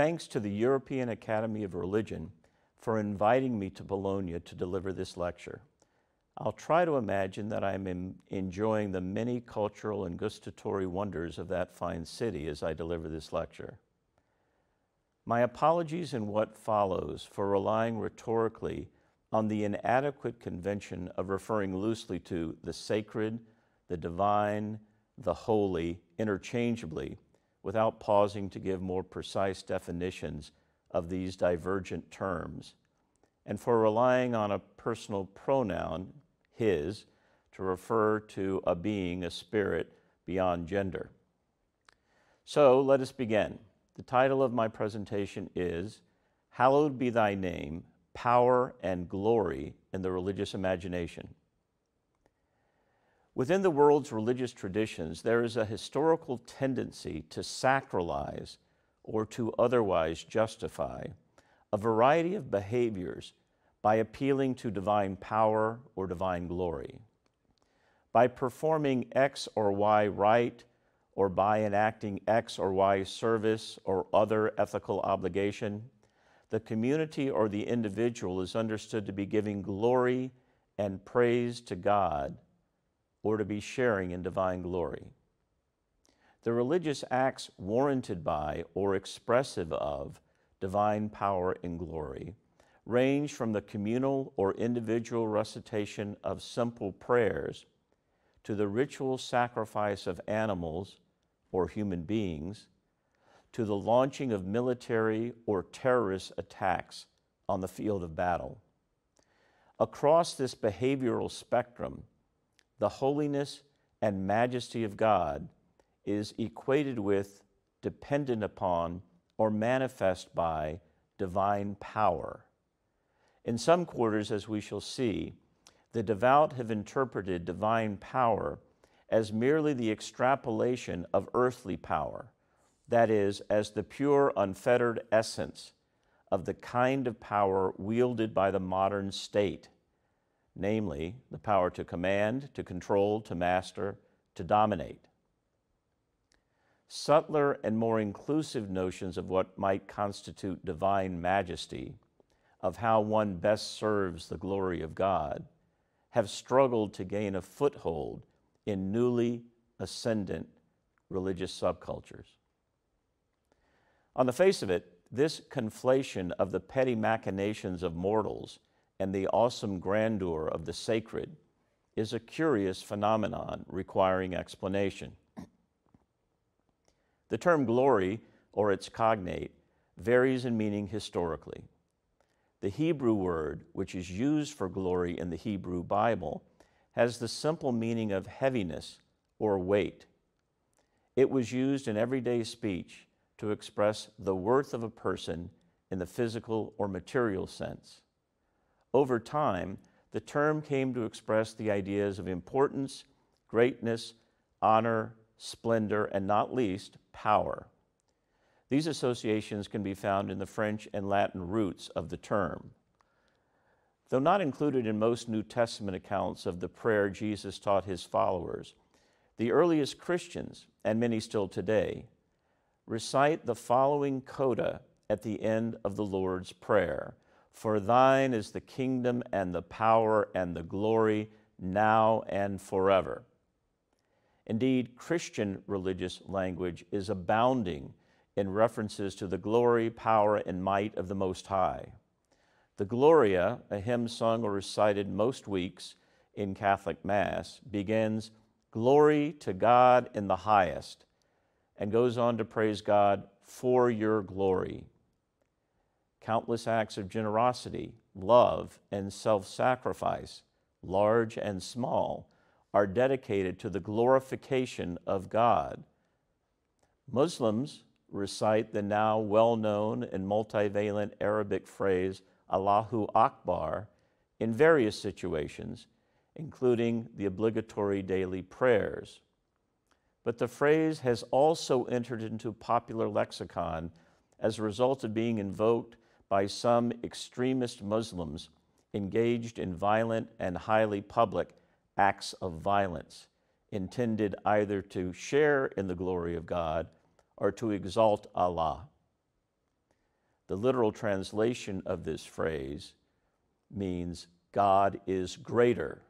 thanks to the European Academy of Religion for inviting me to Bologna to deliver this lecture. I'll try to imagine that I'm enjoying the many cultural and gustatory wonders of that fine city as I deliver this lecture. My apologies in what follows for relying rhetorically on the inadequate convention of referring loosely to the sacred, the divine, the holy, interchangeably, without pausing to give more precise definitions of these divergent terms, and for relying on a personal pronoun, his, to refer to a being, a spirit, beyond gender. So let us begin. The title of my presentation is Hallowed Be Thy Name, Power and Glory in the Religious Imagination. Within the world's religious traditions, there is a historical tendency to sacralize or to otherwise justify a variety of behaviors by appealing to divine power or divine glory. By performing X or Y rite, or by enacting X or Y service or other ethical obligation, the community or the individual is understood to be giving glory and praise to God, or to be sharing in divine glory. The religious acts warranted by or expressive of divine power and glory range from the communal or individual recitation of simple prayers to the ritual sacrifice of animals or human beings, to the launching of military or terrorist attacks on the field of battle. Across this behavioral spectrum, the holiness and majesty of God is equated with, dependent upon, or manifest by divine power. In some quarters, as we shall see, the devout have interpreted divine power as merely the extrapolation of earthly power, that is, as the pure, unfettered essence of the kind of power wielded by the modern state, namely, the power to command, to control, to master, to dominate. Subtler and more inclusive notions of what might constitute divine majesty, of how one best serves the glory of God, have struggled to gain a foothold in newly ascendant religious subcultures. On the face of it, this conflation of the petty machinations of mortals and the awesome grandeur of the sacred is a curious phenomenon requiring explanation. The term glory, or its cognate, varies in meaning historically. The Hebrew word, which is used for glory in the Hebrew Bible, has the simple meaning of heaviness or weight. It was used in everyday speech to express the worth of a person in the physical or material sense. Over time, the term came to express the ideas of importance, greatness, honor, splendor, and not least, power. These associations can be found in the French and Latin roots of the term. Though not included in most New Testament accounts of the prayer Jesus taught his followers, the earliest Christians, and many still today, recite the following coda at the end of the Lord's Prayer. For thine is the kingdom and the power and the glory, now and forever. Indeed, Christian religious language is abounding in references to the glory, power, and might of the Most High. The Gloria, a hymn sung or recited most weeks in Catholic Mass, begins, "Glory to God in the highest," and goes on to praise God for your glory. Countless acts of generosity, love, and self-sacrifice, large and small, are dedicated to the glorification of God. Muslims recite the now well-known and multivalent Arabic phrase, Allahu Akbar, in various situations, including the obligatory daily prayers. But the phrase has also entered into popular lexicon as a result of being invoked by some extremist Muslims engaged in violent and highly public acts of violence, intended either to share in the glory of God or to exalt Allah. The literal translation of this phrase means God is greater.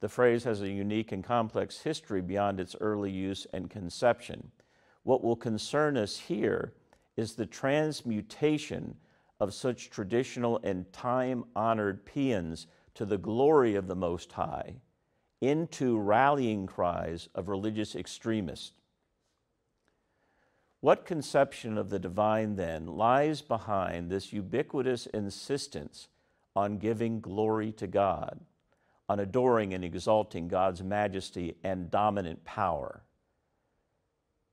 The phrase has a unique and complex history beyond its early use and conception. What will concern us here is the transmutation of such traditional and time-honored paeans to the glory of the Most High into rallying cries of religious extremists. What conception of the divine, then, lies behind this ubiquitous insistence on giving glory to God, on adoring and exalting God's majesty and dominant power?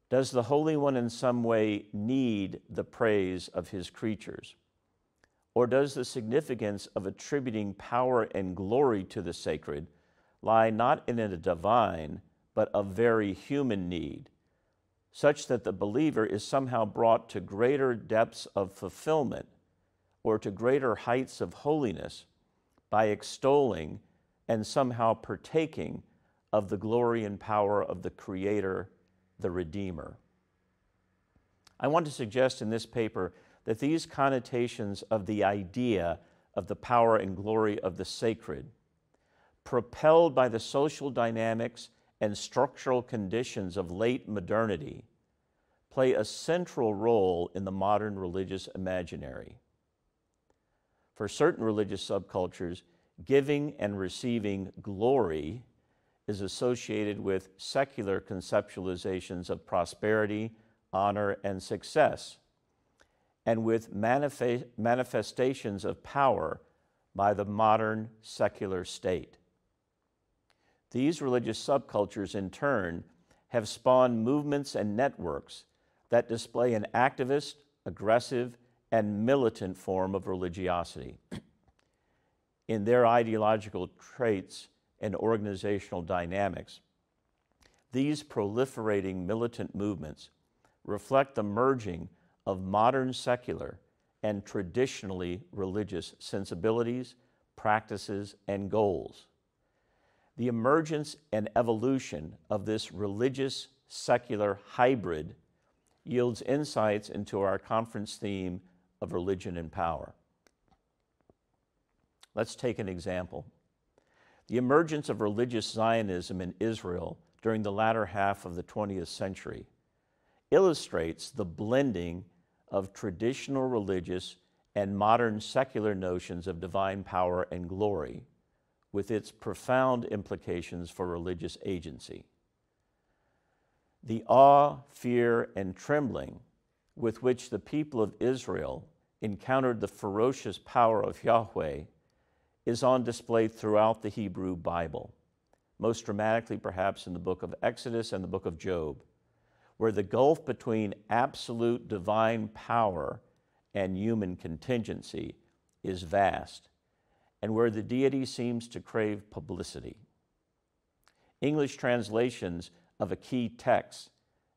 Does the Holy One in some way need the praise of his creatures? Or does the significance of attributing power and glory to the sacred lie not in a divine, but a very human need, such that the believer is somehow brought to greater depths of fulfillment or to greater heights of holiness by extolling and somehow partaking of the glory and power of the Creator, the Redeemer? I want to suggest in this paper that these connotations of the idea of the power and glory of the sacred, propelled by the social dynamics and structural conditions of late modernity, play a central role in the modern religious imaginary. For certain religious subcultures, giving and receiving glory is associated with secular conceptualizations of prosperity, honor, and success, and with manifestations of power by the modern secular state. These religious subcultures, in turn, have spawned movements and networks that display an activist, aggressive, and militant form of religiosity. In their ideological traits and organizational dynamics, these proliferating militant movements reflect the merging of modern secular and traditionally religious sensibilities, practices, and goals. The emergence and evolution of this religious-secular hybrid yields insights into our conference theme of religion and power. Let's take an example. The emergence of religious Zionism in Israel during the latter half of the 20th century illustrates the blending of traditional religious and modern secular notions of divine power and glory, with its profound implications for religious agency. The awe, fear, and trembling with which the people of Israel encountered the ferocious power of Yahweh is on display throughout the Hebrew Bible, most dramatically perhaps in the book of Exodus and the book of Job, where the gulf between absolute divine power and human contingency is vast, and where the deity seems to crave publicity. English translations of a key text,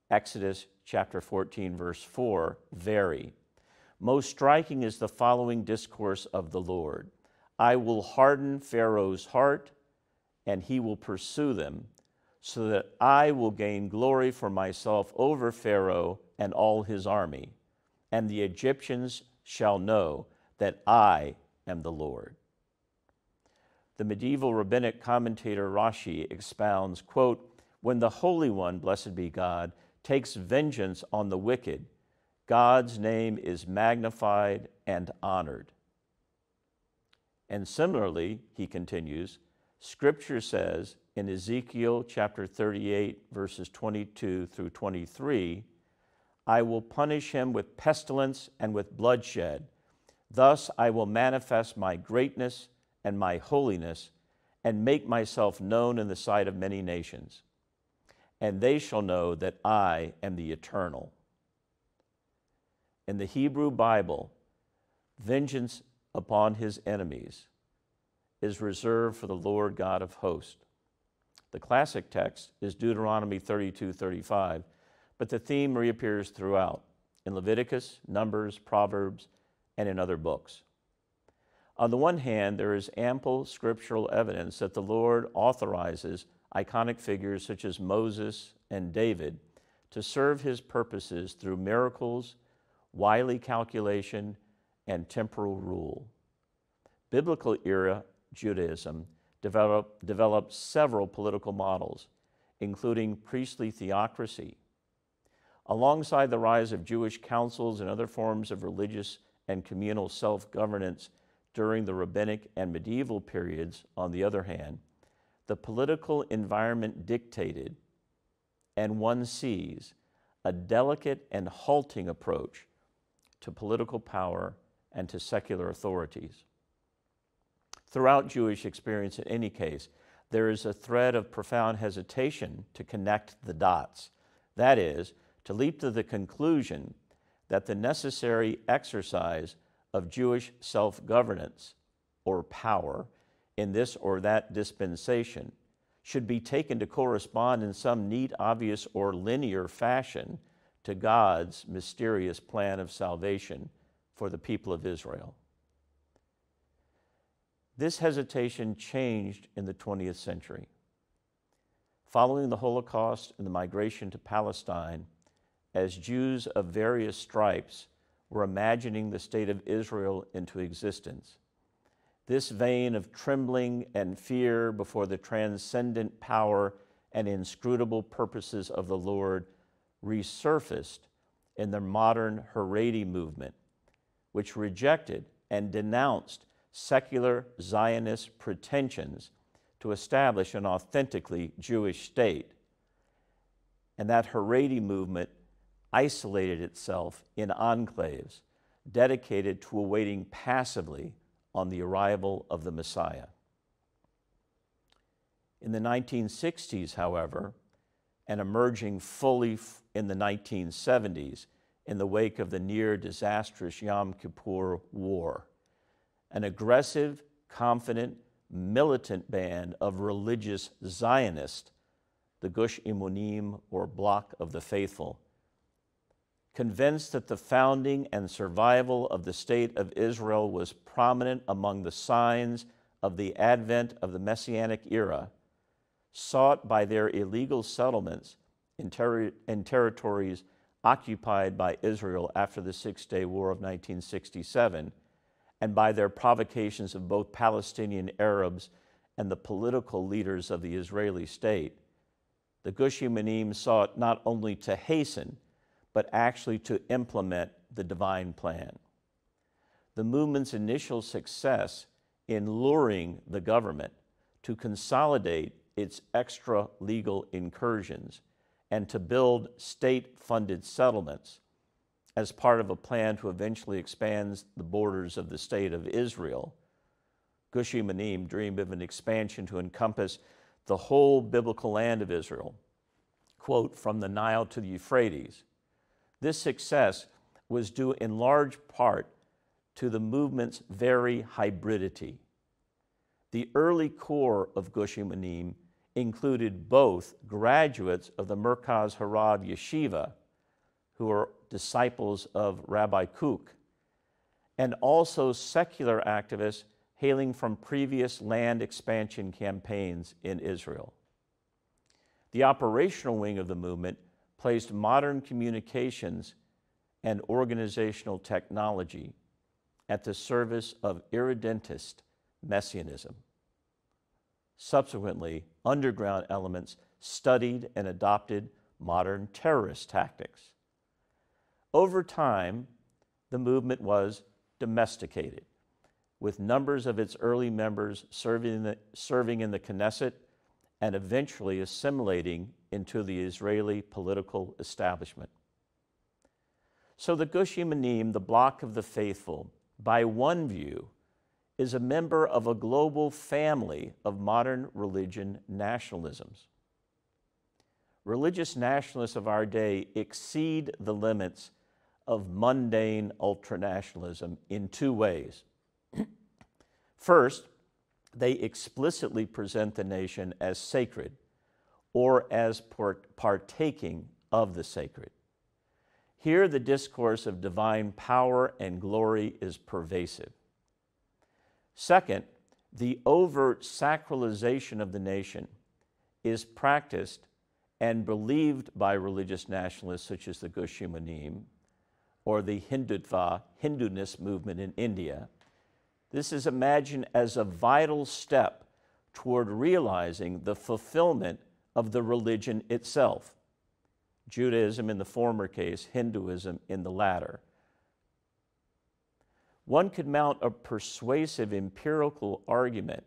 Exodus chapter 14, verse 4, vary. Most striking is the following discourse of the Lord: "I will harden Pharaoh's heart, and he will pursue them, so that I will gain glory for myself over Pharaoh and all his army, and the Egyptians shall know that I am the Lord." The medieval rabbinic commentator Rashi expounds, quote, "When the Holy One, blessed be God, takes vengeance on the wicked, God's name is magnified and honored." And similarly, he continues, Scripture says in Ezekiel chapter 38, verses 22 through 23, "I will punish him with pestilence and with bloodshed. Thus I will manifest my greatness and my holiness and make myself known in the sight of many nations. And they shall know that I am the Eternal." In the Hebrew Bible, vengeance upon his enemies is reserved for the Lord God of hosts. The classic text is Deuteronomy 32:35, but the theme reappears throughout in Leviticus, Numbers, Proverbs, and in other books. On the one hand, there is ample scriptural evidence that the Lord authorizes iconic figures such as Moses and David to serve his purposes through miracles, wily calculation, and temporal rule. Biblical era Judaism developed several political models, including priestly theocracy. Alongside the rise of Jewish councils and other forms of religious and communal self-governance during the rabbinic and medieval periods, on the other hand, the political environment dictated, and one sees, a delicate and halting approach to political power and to secular authorities. Throughout Jewish experience, in any case, there is a thread of profound hesitation to connect the dots. That is, to leap to the conclusion that the necessary exercise of Jewish self-governance or power in this or that dispensation should be taken to correspond in some neat, obvious, or linear fashion to God's mysterious plan of salvation for the people of Israel. This hesitation changed in the 20th century. Following the Holocaust and the migration to Palestine, as Jews of various stripes were imagining the state of Israel into existence, this vein of trembling and fear before the transcendent power and inscrutable purposes of the Lord resurfaced in the modern Haredi movement, which rejected and denounced secular Zionist pretensions to establish an authentically Jewish state. And that Haredi movement isolated itself in enclaves dedicated to awaiting passively on the arrival of the Messiah. In the 1960s, however, and emerging fully in the 1970s in the wake of the near disastrous Yom Kippur War, an aggressive, confident, militant band of religious Zionists, the Gush Emunim, or Bloc of the Faithful, convinced that the founding and survival of the state of Israel was prominent among the signs of the advent of the Messianic era, sought by their illegal settlements in territories occupied by Israel after the Six-Day War of 1967, and by their provocations of both Palestinian Arabs and the political leaders of the Israeli state. The Gush Emunim sought not only to hasten, but actually to implement the divine plan. The movement's initial success in luring the government to consolidate its extra-legal incursions and to build state-funded settlements as part of a plan to eventually expand the borders of the state of Israel. Gush Emunim dreamed of an expansion to encompass the whole biblical land of Israel, quote, from the Nile to the Euphrates. This success was due in large part to the movement's very hybridity. The early core of Gush Emunim included both graduates of the Merkaz Harav Yeshiva, who are disciples of Rabbi Kook, and also secular activists hailing from previous land expansion campaigns in Israel. The operational wing of the movement placed modern communications and organizational technology at the service of irredentist messianism. Subsequently, underground elements studied and adopted modern terrorist tactics. Over time, the movement was domesticated, with numbers of its early members serving in the Knesset and eventually assimilating into the Israeli political establishment. So the Gush Emunim, the Bloc of the Faithful, by one view, is a member of a global family of modern religion nationalisms. Religious nationalists of our day exceed the limits of mundane ultranationalism in two ways. First, they explicitly present the nation as sacred, or as partaking of the sacred. Here, the discourse of divine power and glory is pervasive. Second, the overt sacralization of the nation is practiced and believed by religious nationalists such as the Gush Emunim, or the Hindutva, Hindunist movement in India. This is imagined as a vital step toward realizing the fulfillment of the religion itself, Judaism in the former case, Hinduism in the latter. One could mount a persuasive empirical argument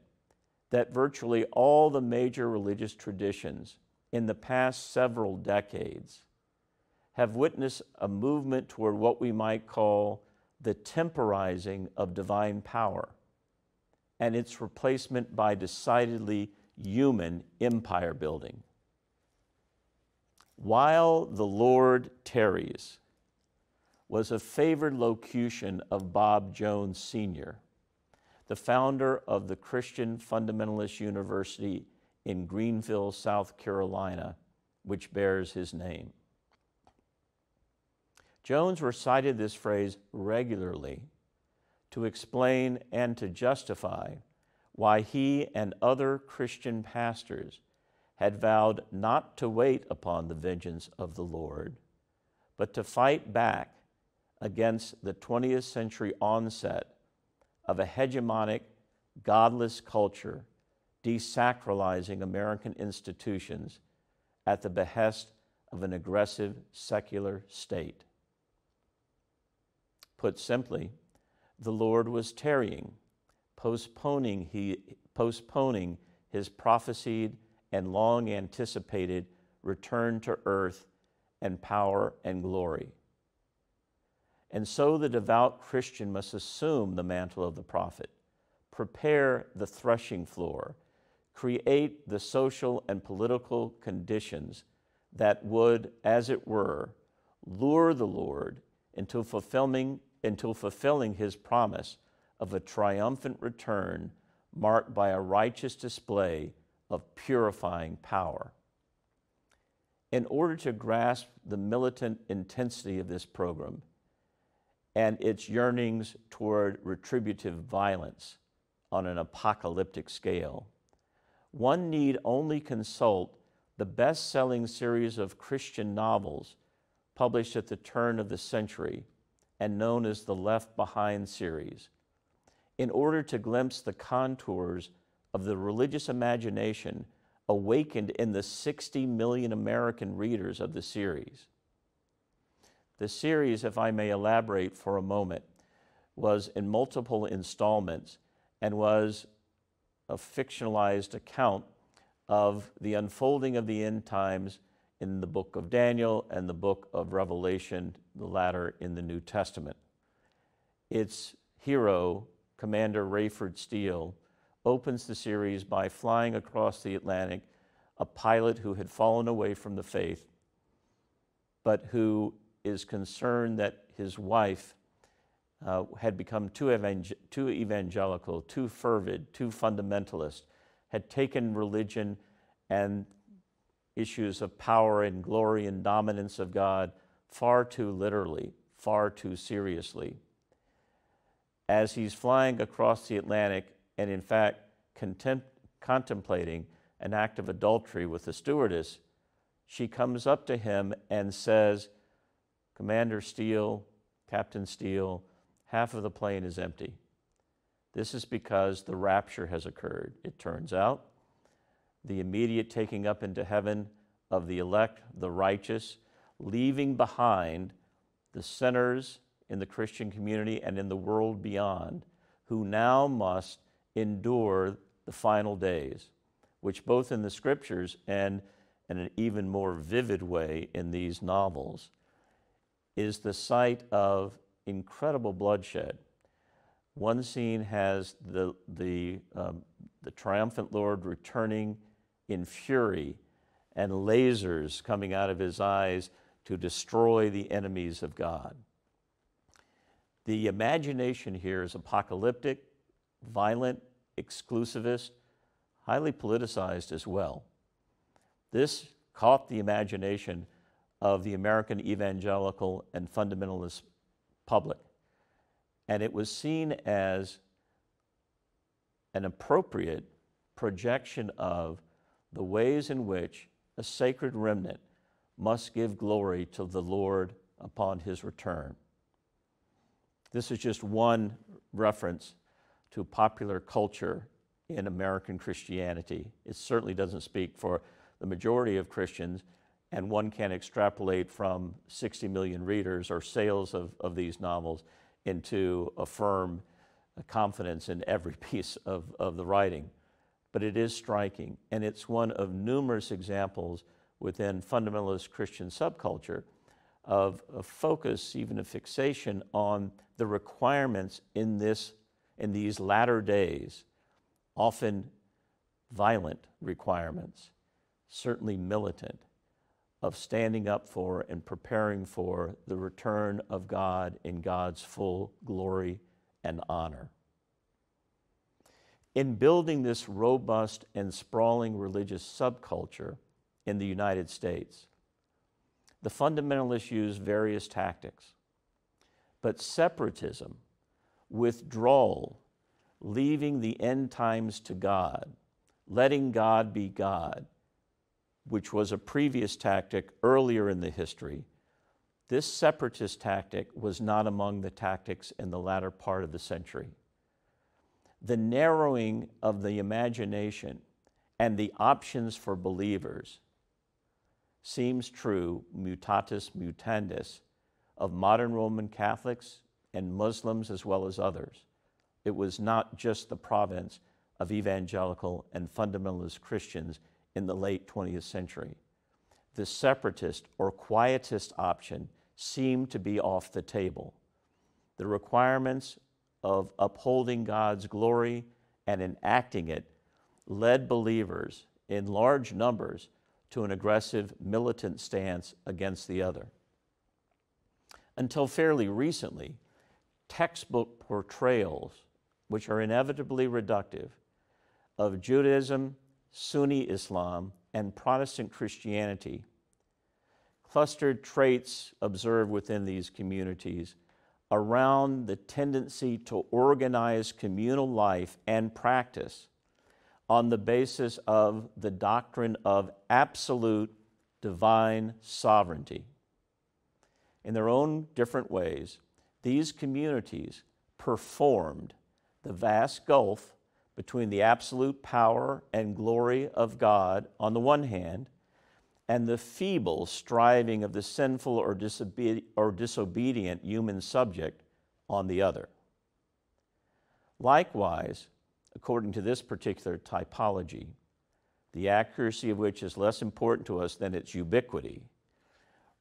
that virtually all the major religious traditions in the past several decades have witnessed a movement toward what we might call the temporizing of divine power and its replacement by decidedly human empire building. "While the Lord tarries" was a favored locution of Bob Jones, Sr., the founder of the Christian Fundamentalist University in Greenville, South Carolina, which bears his name. Jones recited this phrase regularly to explain and to justify why he and other Christian pastors had vowed not to wait upon the vengeance of the Lord, but to fight back against the 20th century onset of a hegemonic, godless culture desacralizing American institutions at the behest of an aggressive secular state. Put simply, the Lord was tarrying, postponing his prophesied and long-anticipated return to earth and power and glory. And so the devout Christian must assume the mantle of the prophet, prepare the threshing floor, create the social and political conditions that would, as it were, lure the Lord into fulfilling his promise of a triumphant return marked by a righteous display of purifying power. In order to grasp the militant intensity of this program and its yearnings toward retributive violence on an apocalyptic scale, one need only consult the best-selling series of Christian novels published at the turn of the century and known as the Left Behind series, in order to glimpse the contours of the religious imagination awakened in the 60 million American readers of the series. The series, if I may elaborate for a moment, was in multiple installments and was a fictionalized account of the unfolding of the end times in the book of Daniel and the book of Revelation, the latter in the New Testament. Its hero, Commander Rayford Steele, opens the series by flying across the Atlantic, a pilot who had fallen away from the faith, but who is concerned that his wife had become too evangelical, too fervid, too fundamentalist, had taken religion and issues of power and glory and dominance of God far too literally, far too seriously. As he's flying across the Atlantic and in fact contemplating an act of adultery with the stewardess, she comes up to him and says, "Commander Steele, Captain Steele, half of the plane is empty. This is because the rapture has occurred." It turns out the immediate taking up into heaven of the elect, the righteous, leaving behind the sinners in the Christian community and in the world beyond, who now must endure the final days, which both in the scriptures and in an even more vivid way in these novels is the site of incredible bloodshed. One scene has the triumphant Lord returning in fury and lasers coming out of his eyes to destroy the enemies of God. The imagination here is apocalyptic, violent, exclusivist, highly politicized as well. This caught the imagination of the American evangelical and fundamentalist public, and it was seen as an appropriate projection of the ways in which a sacred remnant must give glory to the Lord upon his return. This is just one reference to popular culture in American Christianity. It certainly doesn't speak for the majority of Christians, and one can extrapolate from 60 million readers or sales of these novels into a firm confidence in every piece of the writing. But it is striking, and it's one of numerous examples within fundamentalist Christian subculture of a focus, even a fixation on the requirements in these latter days, often violent requirements, certainly militant, of standing up for and preparing for the return of God in God's full glory and honor. In building this robust and sprawling religious subculture in the United States, the fundamentalists use various tactics, but separatism, withdrawal, leaving the end times to God, letting God be God, which was a previous tactic earlier in the history, this separatist tactic was not among the tactics in the latter part of the century. The narrowing of the imagination and the options for believers seems true mutatis mutandis of modern Roman Catholics and Muslims as well as others. It was not just the province of evangelical and fundamentalist Christians in the late 20th century. The separatist or quietist option seemed to be off the table. The requirements of upholding God's glory and enacting it led believers in large numbers to an aggressive militant stance against the other. Until fairly recently, textbook portrayals, which are inevitably reductive, of Judaism, Sunni Islam, and Protestant Christianity, clustered traits observed within these communities around the tendency to organize communal life and practice on the basis of the doctrine of absolute divine sovereignty. In their own different ways, these communities performed the vast gulf between the absolute power and glory of God on the one hand, and the feeble striving of the sinful or disobedient human subject on the other. Likewise, according to this particular typology, the accuracy of which is less important to us than its ubiquity,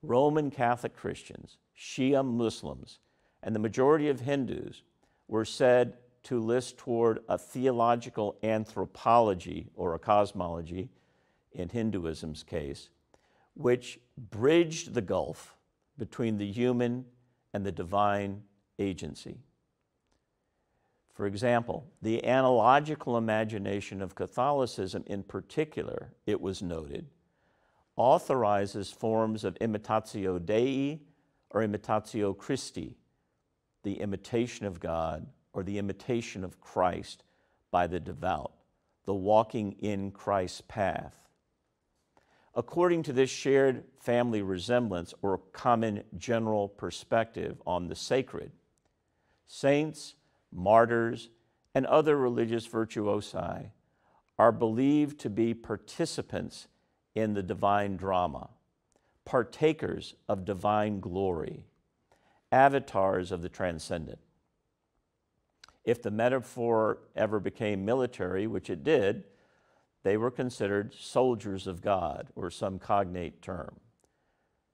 Roman Catholic Christians, Shia Muslims, and the majority of Hindus were said to list toward a theological anthropology or a cosmology, in Hinduism's case, which bridged the gulf between the human and the divine agency. For example, the analogical imagination of Catholicism in particular, it was noted, authorizes forms of imitatio Dei or imitatio Christi, the imitation of God or the imitation of Christ by the devout, the walking in Christ's path. According to this shared family resemblance or common general perspective on the sacred, saints, martyrs, and other religious virtuosi are believed to be participants in the divine drama, partakers of divine glory, avatars of the transcendent. If the metaphor ever became military, which it did, they were considered soldiers of God, or some cognate term.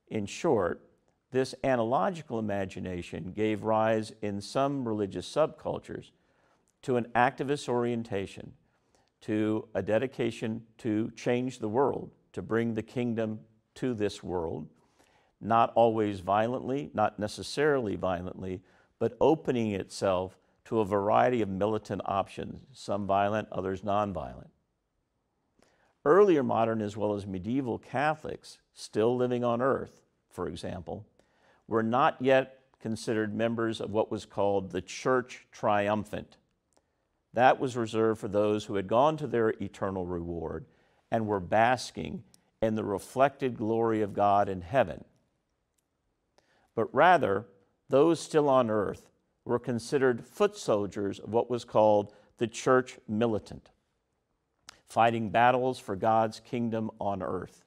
In short, this analogical imagination gave rise in some religious subcultures to an activist orientation, to a dedication to change the world, to bring the kingdom to this world, not always violently, not necessarily violently, but opening itself to a variety of militant options, some violent, others nonviolent. Earlier modern as well as medieval Catholics still living on earth, for example, were not yet considered members of what was called the Church Triumphant. That was reserved for those who had gone to their eternal reward and were basking in the reflected glory of God in heaven. But rather, those still on earth were considered foot soldiers of what was called the church militant, fighting battles for God's kingdom on earth.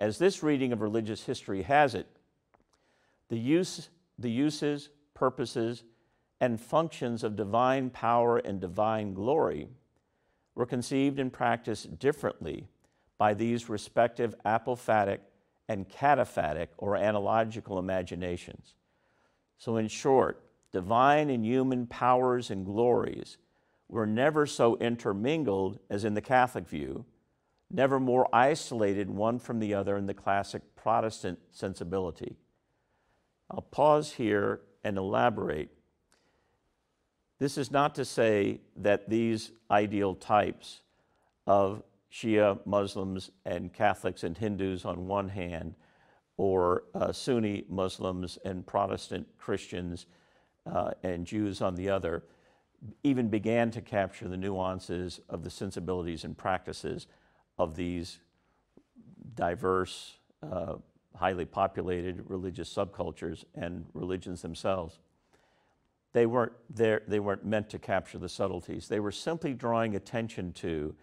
As this reading of religious history has it, the uses, purposes, and functions of divine power and divine glory were conceived and practiced differently by these respective apophatic and cataphatic or analogical imaginations. So in short, divine and human powers and glories were never so intermingled as in the Catholic view, never more isolated one from the other in the classic Protestant sensibility. I'll pause here and elaborate. This is not to say that these ideal types of Shia Muslims and Catholics and Hindus on one hand, or Sunni Muslims and Protestant Christians and Jews on the other, even began to capture the nuances of the sensibilities and practices of these diverse, highly populated religious subcultures and religions themselves. They weren't meant to capture the subtleties. They were simply drawing attention to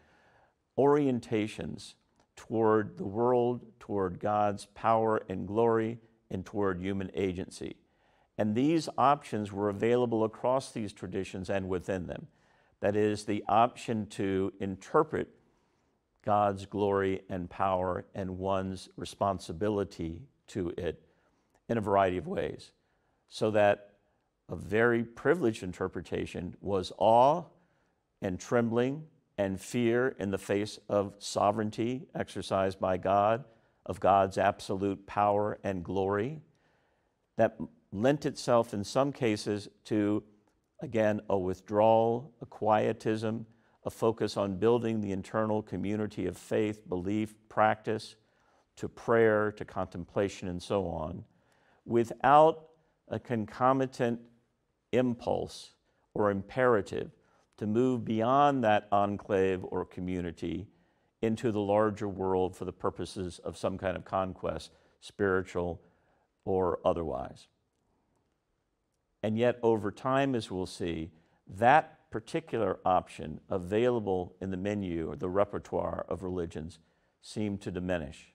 orientations toward the world, toward God's power and glory, and toward human agency. And these options were available across these traditions and within them. That is, the option to interpret God's glory and power and one's responsibility to it in a variety of ways, so that a very privileged interpretation was awe and trembling and fear in the face of sovereignty exercised by God, of God's absolute power and glory, that lent itself in some cases to, again, a withdrawal, a quietism, a focus on building the internal community of faith, belief, practice, to prayer, to contemplation, and so on, without a concomitant impulse or imperative to move beyond that enclave or community into the larger world for the purposes of some kind of conquest, spiritual or otherwise. And yet, over time, as we'll see, that particular option available in the menu or the repertoire of religions seemed to diminish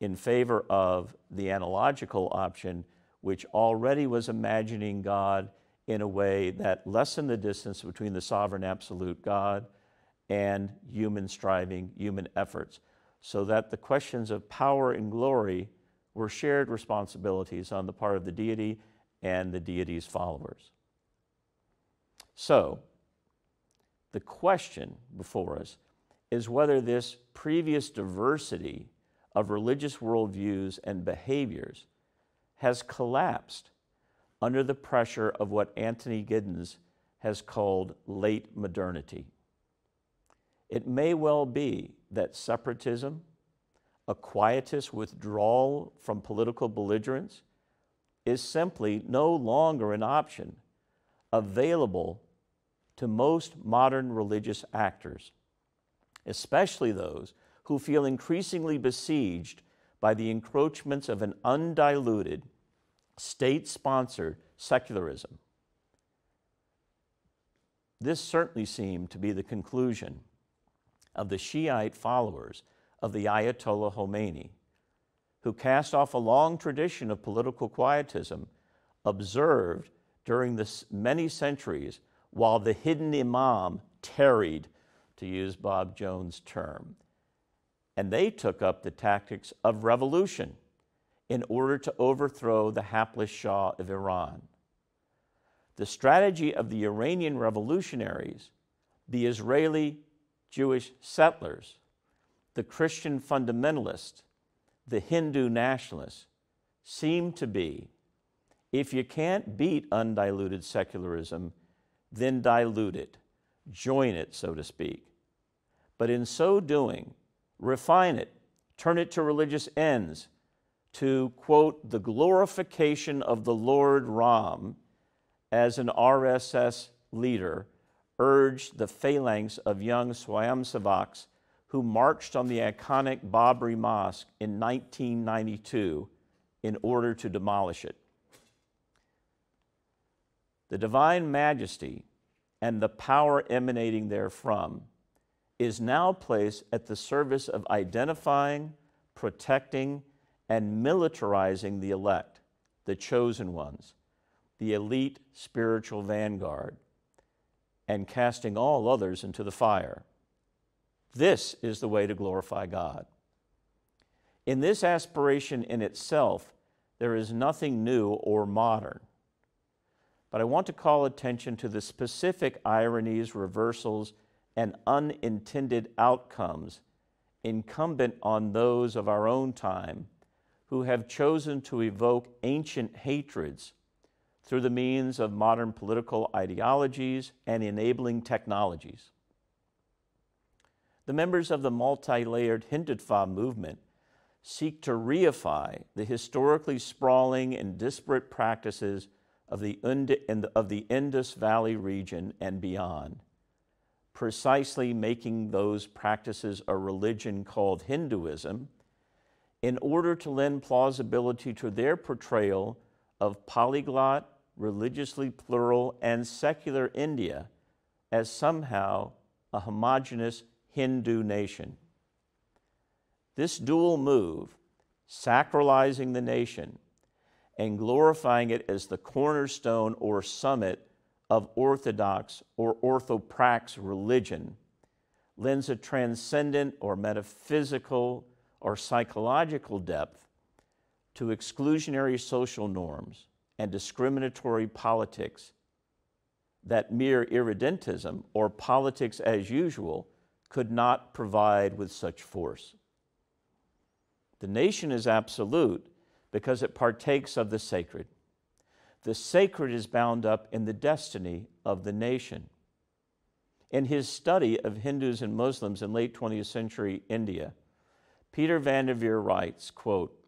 in favor of the analogical option, which already was imagining God in a way that lessened the distance between the sovereign absolute God and human striving, human efforts, so that the questions of power and glory were shared responsibilities on the part of the deity and the deity's followers. So, the question before us is whether this previous diversity of religious worldviews and behaviors has collapsed under the pressure of what Anthony Giddens has called late modernity. It may well be that separatism, a quietist withdrawal from political belligerence, is simply no longer an option available to most modern religious actors, especially those who feel increasingly besieged by the encroachments of an undiluted, state-sponsored secularism. This certainly seemed to be the conclusion of the Shiite followers of the Ayatollah Khomeini, who cast off a long tradition of political quietism observed during the many centuries while the hidden imam tarried, to use Bob Jones' term. And they took up the tactics of revolution in order to overthrow the hapless Shah of Iran. The strategy of the Iranian revolutionaries, the Israeli Jewish settlers, the Christian fundamentalists, the Hindu nationalists, seemed to be, if you can't beat undiluted secularism, then dilute it, join it, so to speak. But in so doing, refine it, turn it to religious ends, to, quote, the glorification of the Lord Ram, as an RSS leader urged the phalanx of young Swayamsevaks who marched on the iconic Babri Mosque in 1992 in order to demolish it. The divine majesty and the power emanating therefrom is now placed at the service of identifying, protecting, and militarizing the elect, the chosen ones, the elite spiritual vanguard, and casting all others into the fire. This is the way to glorify God. In this aspiration in itself, there is nothing new or modern. But I want to call attention to the specific ironies, reversals, and unintended outcomes incumbent on those of our own time who have chosen to evoke ancient hatreds through the means of modern political ideologies and enabling technologies. The members of the multi-layered Hindutva movement seek to reify the historically sprawling and disparate practices of the Indus Valley region and beyond, precisely making those practices a religion called Hinduism, in order to lend plausibility to their portrayal of polyglot, religiously plural, and secular India as somehow a homogeneous Hindu nation. This dual move, sacralizing the nation and glorifying it as the cornerstone or summit of orthodox or orthoprax religion, lends a transcendent or metaphysical or psychological depth to exclusionary social norms and discriminatory politics that mere irredentism or politics as usual could not provide with such force. The nation is absolute because it partakes of the sacred. The sacred is bound up in the destiny of the nation. In his study of Hindus and Muslims in late 20th century India, Peter Van der Veer writes, quote,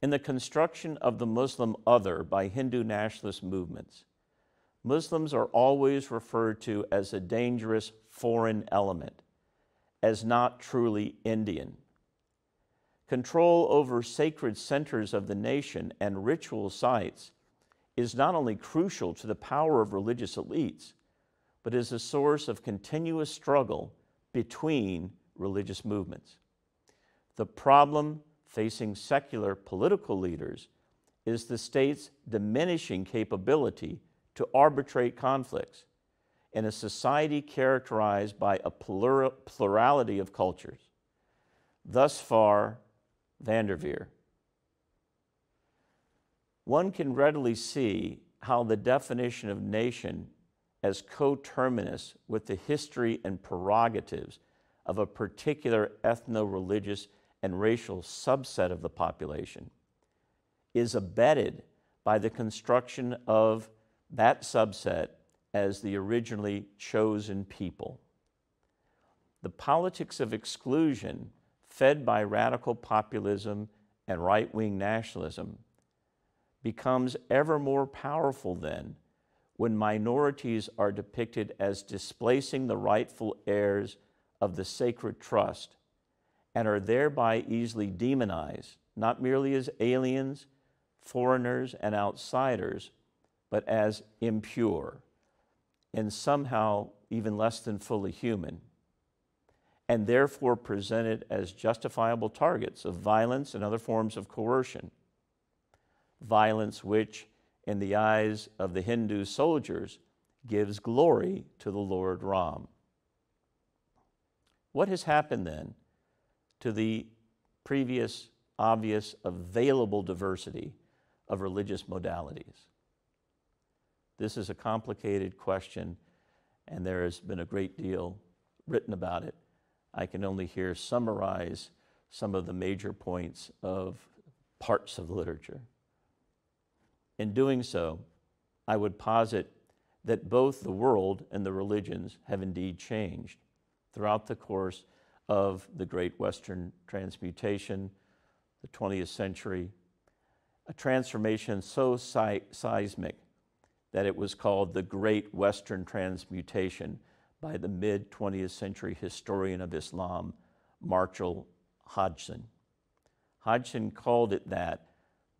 "In the construction of the Muslim other by Hindu nationalist movements, Muslims are always referred to as a dangerous foreign element, as not truly Indian. Control over sacred centers of the nation and ritual sites is not only crucial to the power of religious elites, but is a source of continuous struggle between religious movements. The problem facing secular political leaders is the state's diminishing capability to arbitrate conflicts in a society characterized by a plurality of cultures." Thus far, Van der Veer. One can readily see how the definition of nation as coterminous with the history and prerogatives of a particular ethno-religious and racial subset of the population is abetted by the construction of that subset as the originally chosen people. The politics of exclusion, fed by radical populism and right-wing nationalism, becomes ever more powerful then when minorities are depicted as displacing the rightful heirs of the sacred trust and are thereby easily demonized, not merely as aliens, foreigners, and outsiders, but as impure and somehow even less than fully human, and therefore presented as justifiable targets of violence and other forms of coercion. Violence which, in the eyes of the Hindu soldiers, gives glory to the Lord Ram. What has happened then to the previous obvious available diversity of religious modalities? This is a complicated question, and there has been a great deal written about it. I can only here summarize some of the major points of parts of the literature. In doing so, I would posit that both the world and the religions have indeed changed throughout the course of the Great Western Transmutation, the 20th century, a transformation so seismic that it was called the Great Western Transmutation by the mid-20th century historian of Islam, Marshall Hodgson. Hodgson called it that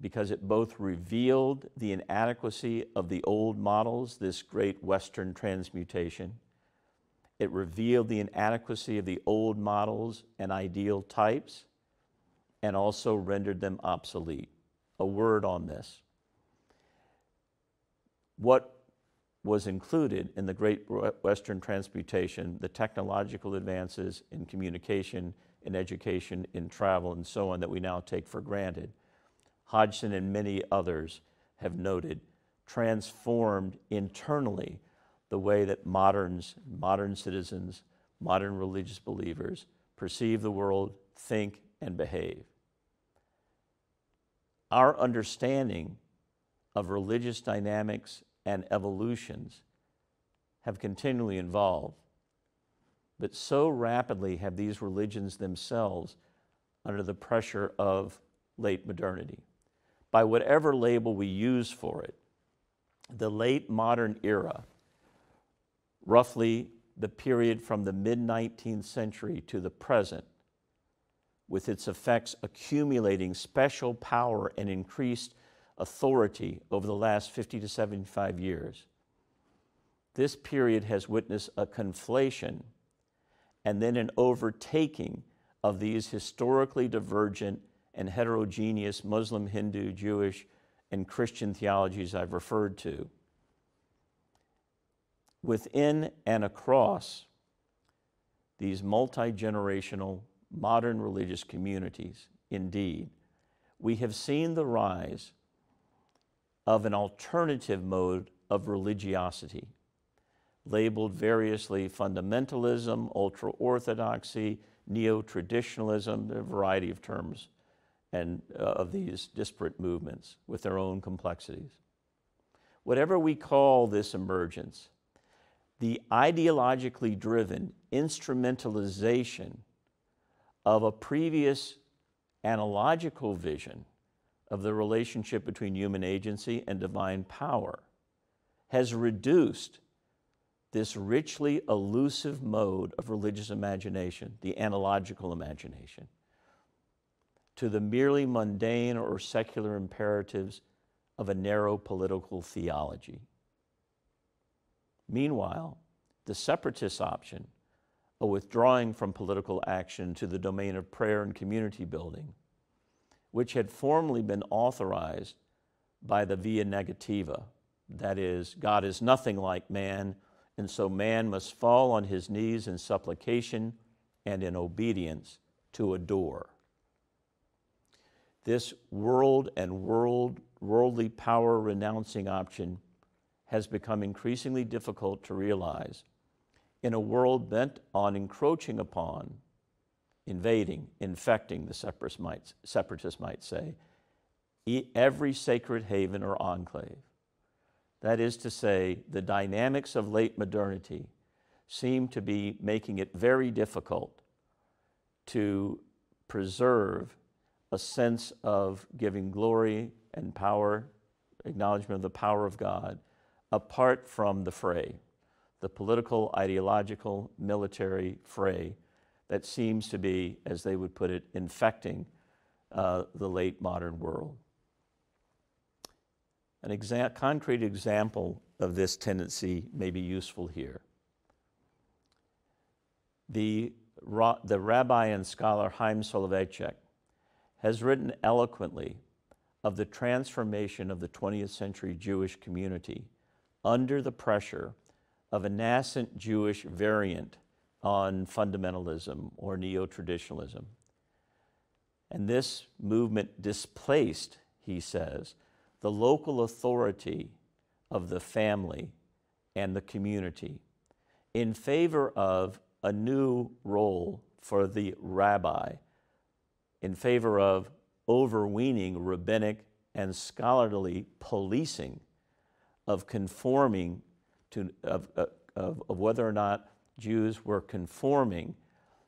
because it both revealed the inadequacy of the old models, this great Western transmutation. It revealed the inadequacy of the old models and ideal types, and also rendered them obsolete. A word on this. What was included in the great Western transmutation, the technological advances in communication, in education, in travel, and so on that we now take for granted, Hodgson and many others have noted, transformed internally the way that moderns, modern citizens, modern religious believers perceive the world, think, and behave. Our understanding of religious dynamics and evolutions have continually evolved, but so rapidly have these religions themselves under the pressure of late modernity. By whatever label we use for it, the late modern era, roughly the period from the mid-19th century to the present, with its effects accumulating special power and increased authority over the last 50 to 75 years. This period has witnessed a conflation and then an overtaking of these historically divergent and heterogeneous Muslim, Hindu, Jewish, and Christian theologies I've referred to. Within and across these multi-generational modern religious communities, indeed, we have seen the rise of an alternative mode of religiosity, labeled variously fundamentalism, ultra-orthodoxy, neo-traditionalism, a variety of terms and of these disparate movements with their own complexities. Whatever we call this emergence, the ideologically driven instrumentalization of a previous analogical vision of the relationship between human agency and divine power has reduced this richly elusive mode of religious imagination, the analogical imagination, to the merely mundane or secular imperatives of a narrow political theology. Meanwhile, the separatist option, a withdrawing from political action to the domain of prayer and community building, which had formerly been authorized by the via negativa, that is, God is nothing like man, and so man must fall on his knees in supplication and in obedience to adore. This worldly power renouncing option has become increasingly difficult to realize in a world bent on encroaching upon, invading, infecting, the separatists might say, every sacred haven or enclave. That is to say, the dynamics of late modernity seem to be making it very difficult to preserve a sense of giving glory and power, acknowledgement of the power of God, apart from the fray, the political, ideological, military fray that seems to be, as they would put it, infecting the late modern world. An concrete example of this tendency may be useful here. The rabbi and scholar Haim Soloveitchik has written eloquently of the transformation of the 20th century Jewish community under the pressure of a nascent Jewish variant on fundamentalism or neo-traditionalism. And this movement displaced, he says, the local authority of the family and the community in favor of a new role for the rabbi, in favor of overweening rabbinic and scholarly policing of conforming to, of whether or not Jews were conforming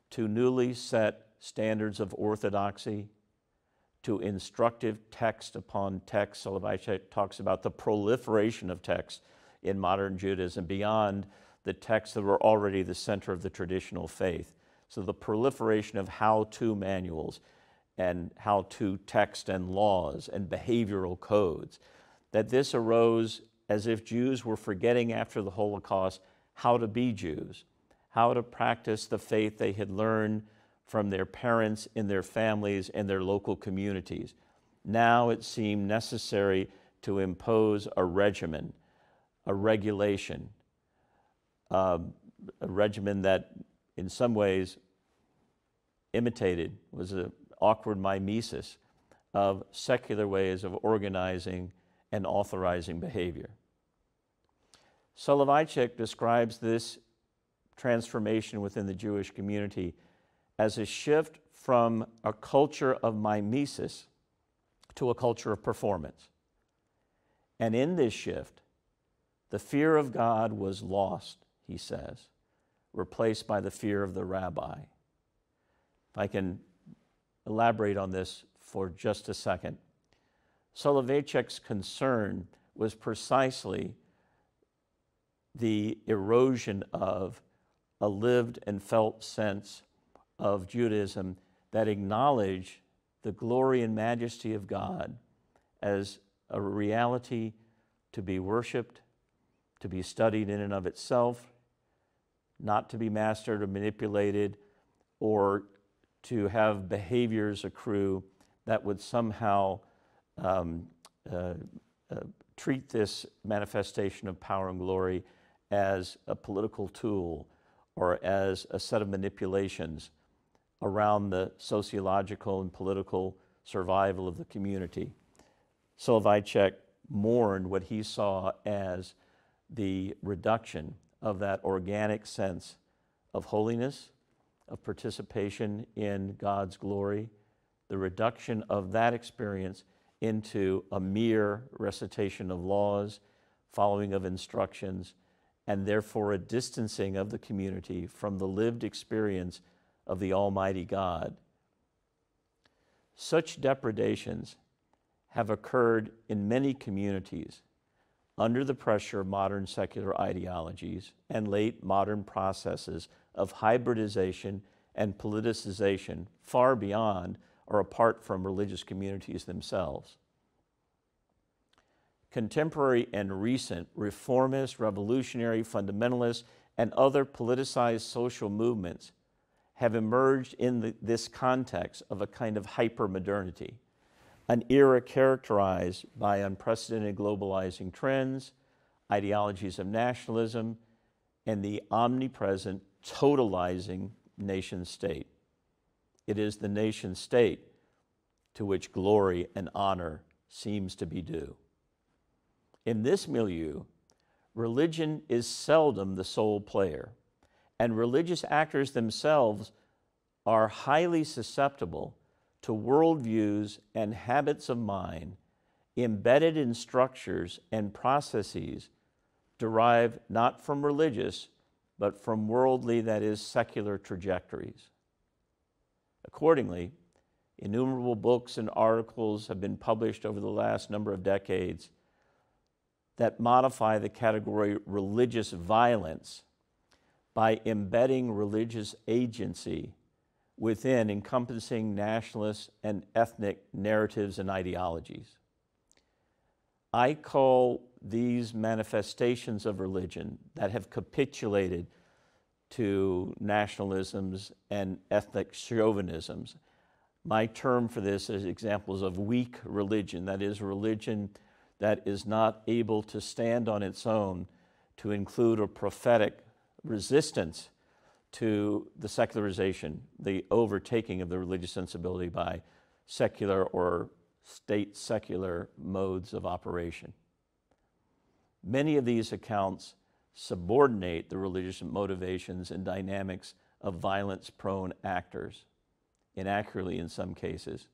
to newly set standards of orthodoxy, to instructive text upon text. Soloveitchik talks about the proliferation of texts in modern Judaism beyond the texts that were already the center of the traditional faith. So the proliferation of how-to manuals, and how-to text and laws and behavioral codes, that this arose as if Jews were forgetting after the Holocaust how to be Jews, how to practice the faith they had learned from their parents, in their families, and their local communities. Now it seemed necessary to impose a regimen, a regulation, a regimen that in some ways imitated, was an awkward mimesis of secular ways of organizing and authorizing behavior. Soloveitchik describes this transformation within the Jewish community as a shift from a culture of mimesis to a culture of performance. And in this shift, the fear of God was lost, he says, replaced by the fear of the rabbi. If I can elaborate on this for just a second. Soloveitchik's concern was precisely the erosion of a lived and felt sense of Judaism that acknowledged the glory and majesty of God as a reality to be worshiped, to be studied in and of itself, not to be mastered or manipulated, or to have behaviors accrue that would somehow treat this manifestation of power and glory as a political tool or as a set of manipulations around the sociological and political survival of the community. Soloveitchik mourned what he saw as the reduction of that organic sense of holiness, of participation in God's glory, the reduction of that experience into a mere recitation of laws, following of instructions, and therefore a distancing of the community from the lived experience of the Almighty God. Such depredations have occurred in many communities under the pressure of modern secular ideologies and late modern processes of hybridization and politicization far beyond or apart from religious communities themselves. Contemporary and recent reformist, revolutionary, fundamentalist, and other politicized social movements have emerged in this context of a kind of hypermodernity, an era characterized by unprecedented globalizing trends, ideologies of nationalism, and the omnipresent totalizing nation state. It is the nation state to which glory and honor seems to be due. In this milieu, religion is seldom the sole player, and religious actors themselves are highly susceptible to worldviews and habits of mind embedded in structures and processes derived not from religious, but from worldly, that is, secular trajectories. Accordingly, innumerable books and articles have been published over the last number of decades that modify the category religious violence by embedding religious agency within encompassing nationalist and ethnic narratives and ideologies. I call these manifestations of religion that have capitulated to nationalisms and ethnic chauvinisms. My term for this is examples of weak religion, that is religion that is not able to stand on its own, to include a prophetic resistance to the secularization, the overtaking of the religious sensibility by secular or state secular modes of operation. Many of these accounts subordinate the religious motivations and dynamics of violence-prone actors, inaccurately in some cases,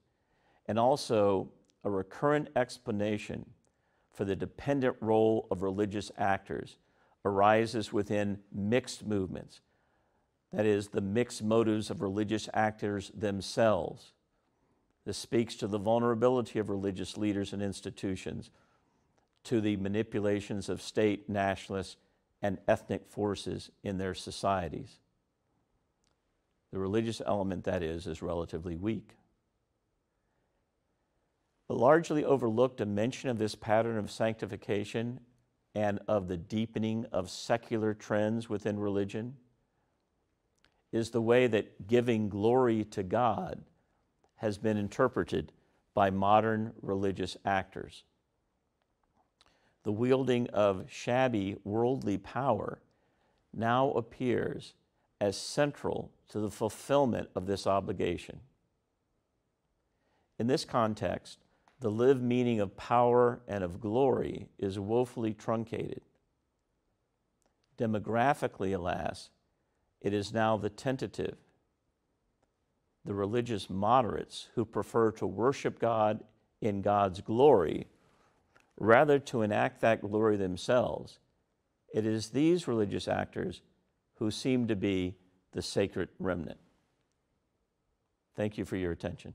and also a recurrent explanation for the dependent role of religious actors arises within mixed movements, that is, the mixed motives of religious actors themselves. This speaks to the vulnerability of religious leaders and institutions to the manipulations of state, nationalist, and ethnic forces in their societies. The religious element, that is relatively weak. but largely overlooked a mention of this pattern of sanctification and of the deepening of secular trends within religion is the way that giving glory to God has been interpreted by modern religious actors. The wielding of shabby worldly power now appears as central to the fulfillment of this obligation. In this context, the live meaning of power and of glory is woefully truncated. Demographically, alas, it is now the tentative, the religious moderates who prefer to worship God in God's glory rather to enact that glory themselves. It is these religious actors who seem to be the sacred remnant. Thank you for your attention.